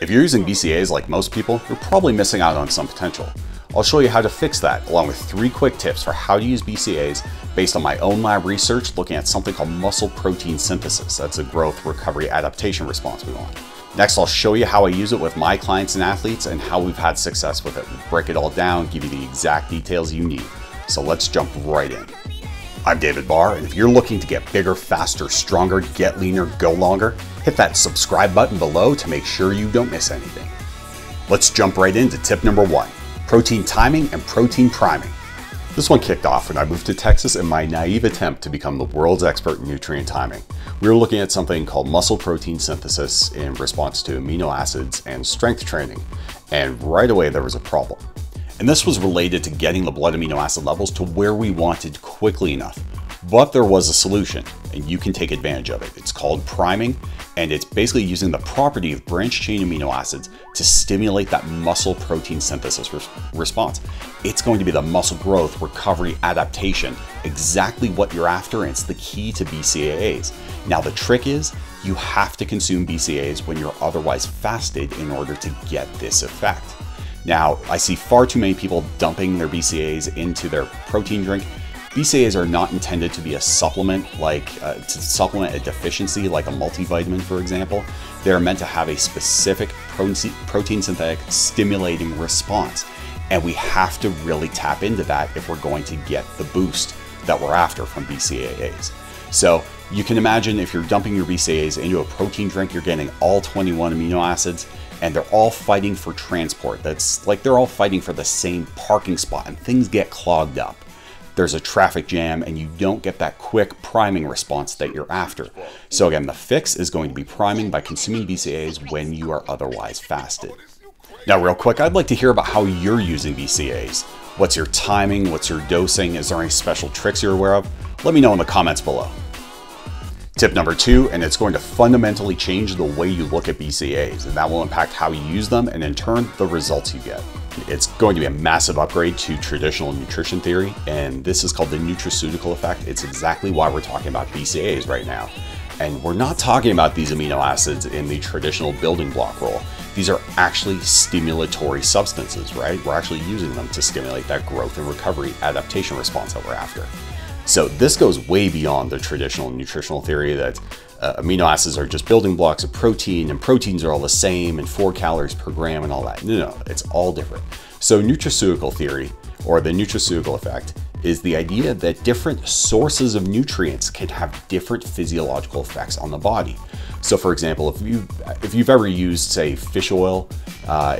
If you're using BCAAs like most people, you're probably missing out on some potential. I'll show you how to fix that, along with 3 quick tips for how to use BCAAs based on my own lab research looking at something called muscle protein synthesis. That's a growth recovery adaptation response we want. Next, I'll show you how I use it with my clients and athletes and how we've had success with it. We'll break it all down, give you the exact details you need. So let's jump right in. I'm David Barr, and if you're looking to get bigger, faster, stronger, get leaner, go longer, hit that subscribe button below to make sure you don't miss anything. Let's jump right into tip number 1. Protein timing and protein priming. This one kicked off when I moved to Texas in my naive attempt to become the world's expert in nutrient timing. We were looking at something called muscle protein synthesis in response to amino acids and strength training, and right away there was a problem. And this was related to getting the blood amino acid levels to where we wanted quickly enough. But there was a solution, and you can take advantage of it. It's called priming, and it's basically using the property of branched-chain amino acids to stimulate that muscle protein synthesis response. It's going to be the muscle growth, recovery, adaptation, exactly what you're after, and it's the key to BCAAs. Now the trick is, you have to consume BCAAs when you're otherwise fasted in order to get this effect. Now, I see far too many people dumping their BCAAs into their protein drink. BCAAs are not intended to be a supplement, to supplement a deficiency like a multivitamin, for example. They're meant to have a specific protein synthetic stimulating response. And we have to really tap into that if we're going to get the boost that we're after from BCAAs. So you can imagine if you're dumping your BCAAs into a protein drink, you're getting all 21 amino acids, and they're all fighting for transport. That's like they're all fighting for the same parking spot, and things get clogged up. There's a traffic jam, and you don't get that quick priming response that you're after. So again, the fix is going to be priming by consuming BCAAs when you are otherwise fasted. Now real quick, I'd like to hear about how you're using BCAAs. What's your timing? What's your dosing? Is there any special tricks you're aware of? Let me know in the comments below. Tip number 2, and it's going to fundamentally change the way you look at BCAAs, and that will impact how you use them and in turn the results you get. It's going to be a massive upgrade to traditional nutrition theory, and this is called the nutraceutical effect. It's exactly why we're talking about BCAAs right now. And we're not talking about these amino acids in the traditional building block role. These are actually stimulatory substances, right? We're actually using them to stimulate that growth and recovery adaptation response that we're after. So this goes way beyond the traditional nutritional theory that amino acids are just building blocks of protein and proteins are all the same and 4 calories per gram and all that. No, it's all different. So nutraceutical theory, or the nutraceutical effect, is the idea that different sources of nutrients can have different physiological effects on the body. So for example, if you've ever used, say, fish oil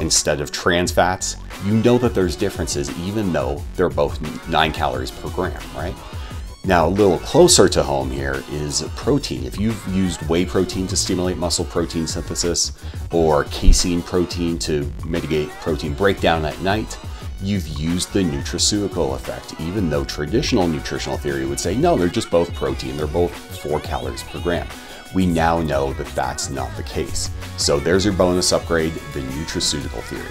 instead of trans fats, you know that there's differences even though they're both 9 calories per gram, right? Now, a little closer to home here is protein. If you've used whey protein to stimulate muscle protein synthesis or casein protein to mitigate protein breakdown at night, you've used the nutraceutical effect, even though traditional nutritional theory would say, no, they're just both protein. They're both 4 calories per gram. We now know that that's not the case. So there's your bonus upgrade, the nutraceutical theory.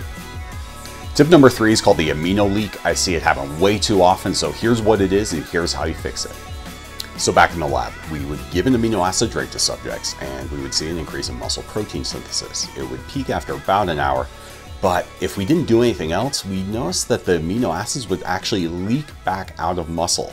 Tip number 3 is called the amino leak. I see it happen way too often, so here's what it is and here's how you fix it. So back in the lab, we would give an amino acid drink to subjects and we would see an increase in muscle protein synthesis. It would peak after about an hour, but if we didn't do anything else, we noticed that the amino acids would actually leak back out of muscle.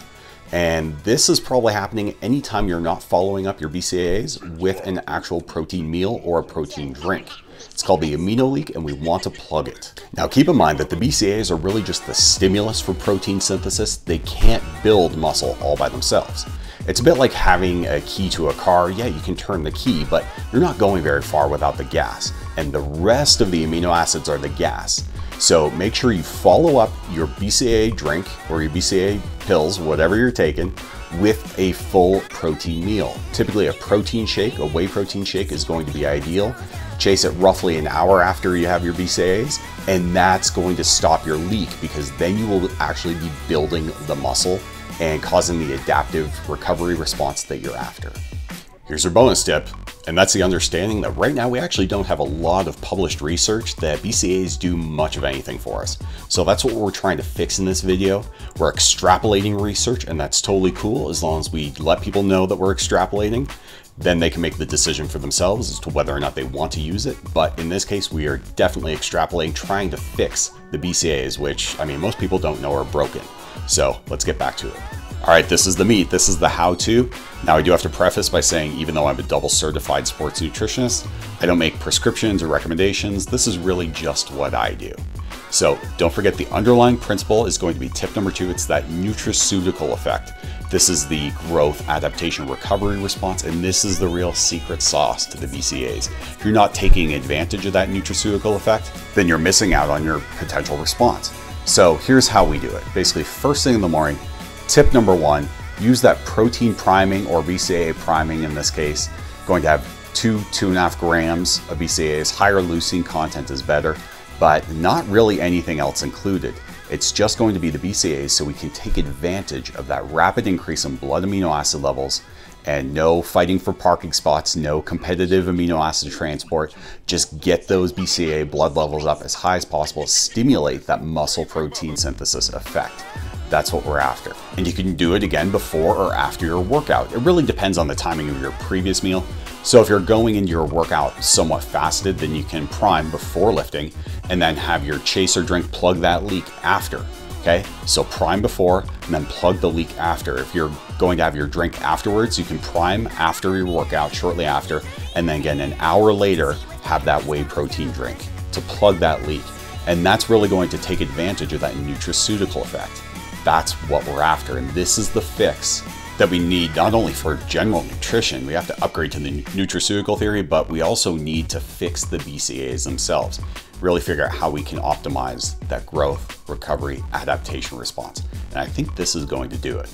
And this is probably happening anytime you're not following up your BCAAs with an actual protein meal or a protein drink. It's called the amino leak, and we want to plug it. Now keep in mind that the BCAAs are really just the stimulus for protein synthesis. They can't build muscle all by themselves. It's a bit like having a key to a car. Yeah, you can turn the key, but you're not going very far without the gas. And the rest of the amino acids are the gas. So make sure you follow up your BCAA drink or your BCAA pills, whatever you're taking, with a full protein meal. Typically a protein shake, a whey protein shake is going to be ideal. Chase it roughly an hour after you have your BCAAs, and that's going to stop your leak because then you will actually be building the muscle and causing the adaptive recovery response that you're after. Here's your bonus tip, and that's the understanding that right now we actually don't have a lot of published research that BCAAs do much of anything for us. So that's what we're trying to fix in this video. We're extrapolating research, and that's totally cool as long as we let people know that we're extrapolating. then they can make the decision for themselves as to whether or not they want to use it. But in this case, we are definitely extrapolating, trying to fix the BCAAs, which, I mean, most people don't know are broken. So let's get back to it. All right, this is the meat, this is the how-to. Now I do have to preface by saying, even though I'm a double certified sports nutritionist, I don't make prescriptions or recommendations. This is really just what I do. So don't forget, the underlying principle is going to be tip number 2. It's that nutraceutical effect. This is the growth, adaptation, recovery response, and this is the real secret sauce to the BCAAs. If you're not taking advantage of that nutraceutical effect, then you're missing out on your potential response. So here's how we do it. Basically, first thing in the morning, tip number 1, use that protein priming, or BCAA priming in this case. Going to have 2.5 grams of BCAAs. Higher leucine content is better, but not really anything else included. It's just going to be the BCAAs, so we can take advantage of that rapid increase in blood amino acid levels, and no fighting for parking spots, no competitive amino acid transport. Just get those BCAA blood levels up as high as possible, stimulate that muscle protein synthesis effect. That's what we're after. And you can do it again before or after your workout. It really depends on the timing of your previous meal. So if you're going into your workout somewhat fasted, then you can prime before lifting and then have your chaser drink plug that leak after, okay? So prime before and then plug the leak after. If you're going to have your drink afterwards, you can prime after your workout shortly after, and then again an hour later, have that whey protein drink to plug that leak. And that's really going to take advantage of that nutraceutical effect. That's what we're after, and this is the fix that we need, not only for general nutrition. We have to upgrade to the nutraceutical theory, but we also need to fix the BCAAs themselves. Really figure out how we can optimize that growth, recovery, adaptation response. And I think this is going to do it.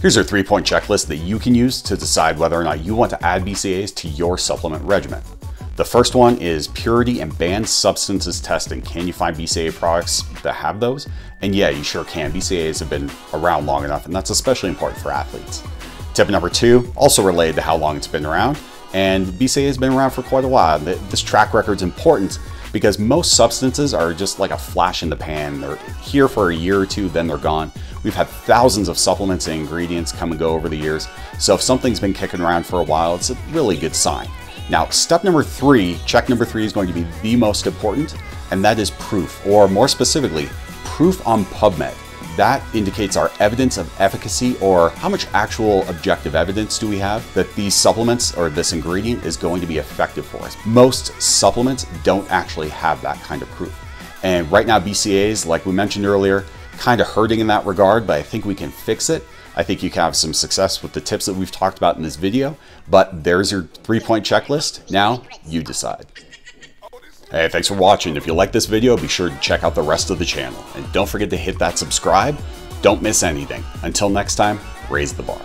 Here's our 3-point checklist that you can use to decide whether or not you want to add BCAAs to your supplement regimen. The first one is purity and banned substances testing. Can you find BCAA products that have those? And yeah, you sure can. BCAAs have been around long enough, and that's especially important for athletes. Tip number 2, also related to how long it's been around, and BCAA has been around for quite a while. This track record's important because most substances are just like a flash in the pan. They're here for a year or two, then they're gone. We've had thousands of supplements and ingredients come and go over the years. So if something's been kicking around for a while, it's a really good sign. Now, step number 3, check number 3 is going to be the most important, and that is proof, or more specifically, proof on PubMed. That indicates our evidence of efficacy, or how much actual objective evidence do we have that these supplements or this ingredient is going to be effective for us. Most supplements don't actually have that kind of proof. And right now, BCAAs, like we mentioned earlier, kind of hurting in that regard, but I think we can fix it. I think you can have some success with the tips that we've talked about in this video, but there's your 3-point checklist. Now you decide. Hey, thanks for watching. If you like this video, be sure to check out the rest of the channel, and don't forget to hit that subscribe. Don't miss anything. Until next time, raise the bar.